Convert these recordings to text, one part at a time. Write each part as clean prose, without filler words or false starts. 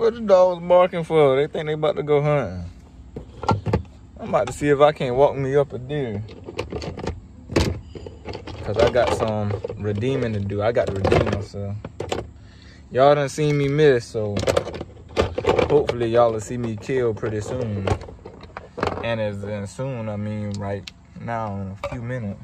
What the dogs barking for? They think they about to go hunting. I'm about to see if I can't walk me up a deer. Cause I got some redeeming to do. I got to redeem myself. Y'all done seen me miss, so hopefully y'all will see me kill pretty soon. And as in soon, I mean right now in a few minutes.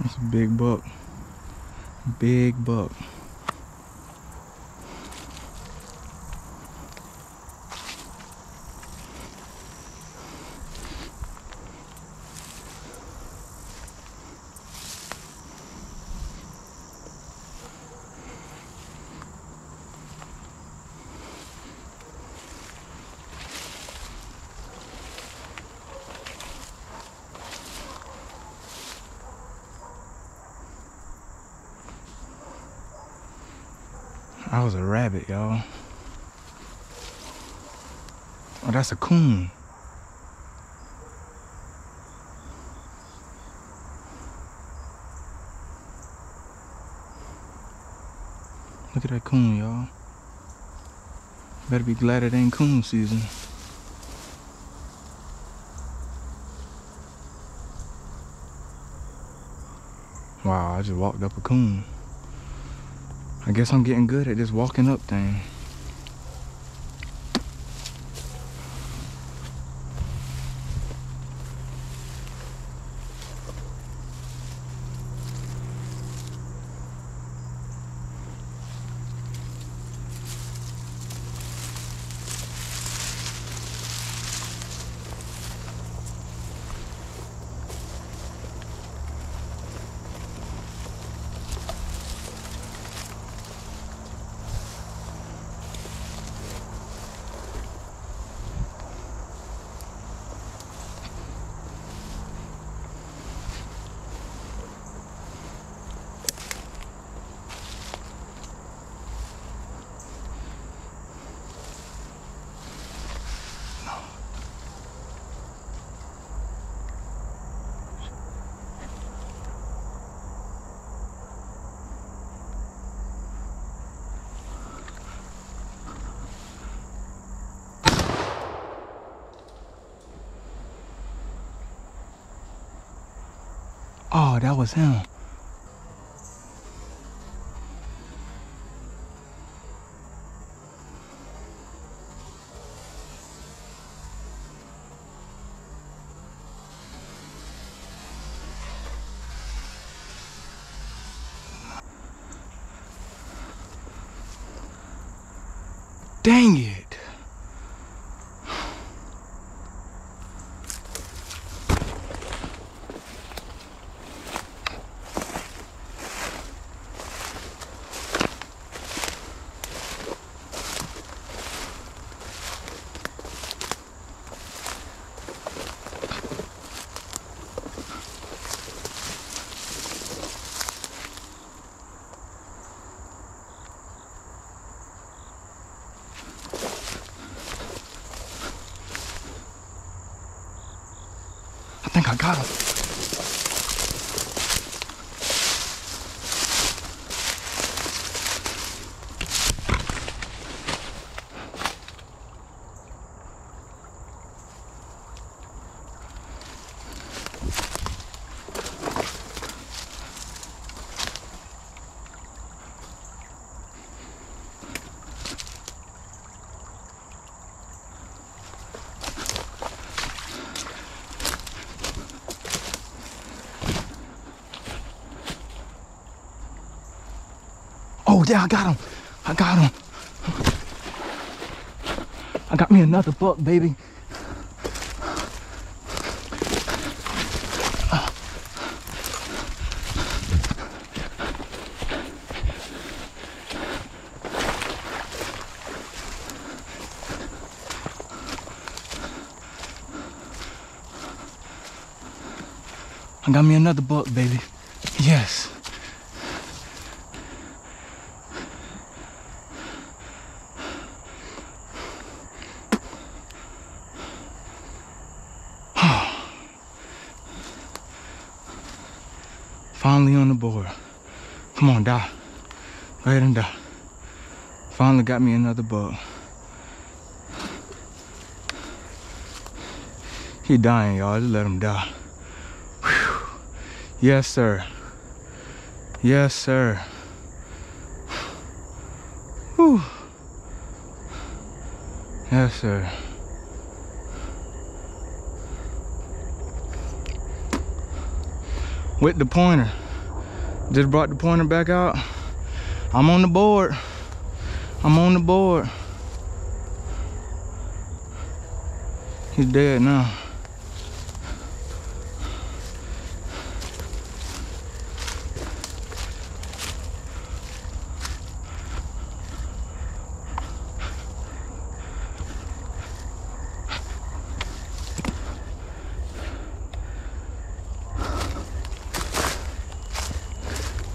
That's a big buck. Big buck. That was a rabbit, y'all. Oh, that's a coon. Look at that coon, y'all. Better be glad it ain't coon season. Wow, I just walked up a coon. I guess I'm getting good at this walking up thing. Oh, that was him. Dang it. I think I got him. Oh yeah, I got him. I got him. I got me another buck, baby. I got me another buck, baby. Yes. Finally on the board. Come on, die. Go ahead and die. Finally got me another bug. He dying, y'all. Just let him die. Whew. Yes, sir. Yes, sir. Whew. Yes, sir. With the pointer, just brought the pointer back out. I'm on the board. I'm on the board. He's dead now.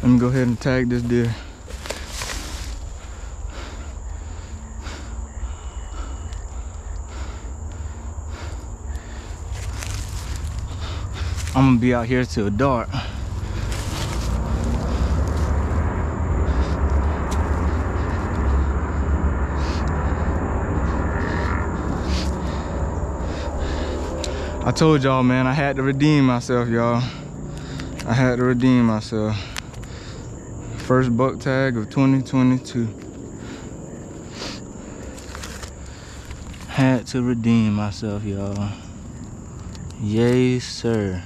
Let me go ahead and tag this deer. I'm gonna be out here till dark. I told y'all, man, I had to redeem myself, y'all. I had to redeem myself. First buck tag of 2022. Had to redeem myself, y'all. Yay, sir.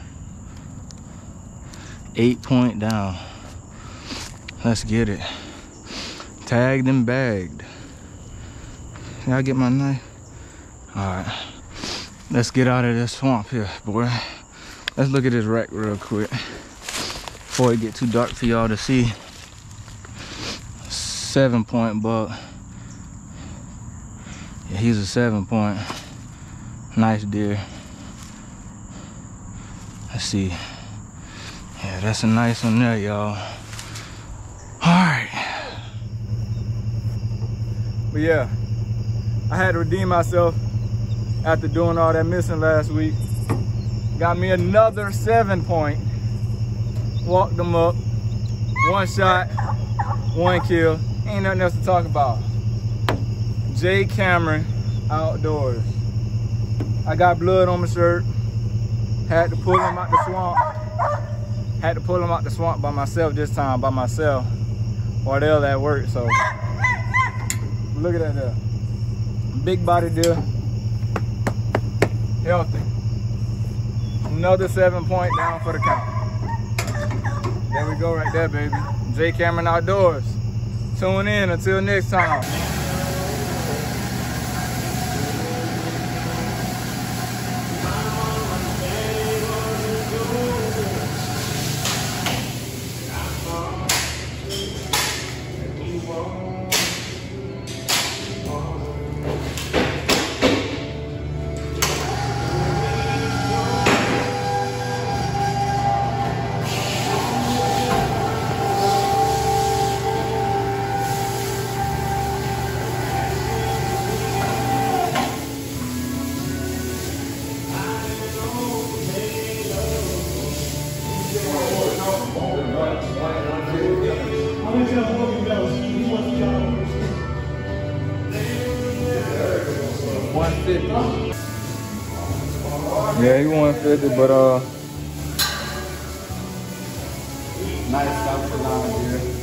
8 point down. Let's get it. Tagged and bagged. Can I get my knife? All right. Let's get out of this swamp here, boy. Let's look at this rack real quick before it get too dark for y'all to see. 7 point buck. Yeah, he's a 7 point. Nice deer. Let's see. Yeah, that's a nice one there, y'all. All right. But yeah, I had to redeem myself after doing all that missing last week. Got me another 7 point. Walked them up. One shot, one kill. Ain't nothing else to talk about. Jay Cameron Outdoors. I got blood on my shirt. Had to pull him out the swamp. Had to pull them out the swamp by myself this time, or they'll at work. So look at that there. Big body deer. Healthy. Another 7 point down for the count. There we go right there, baby. Jay Cameron Outdoors. Tune in until next time. Yeah, he 150, but nice stuff for down here.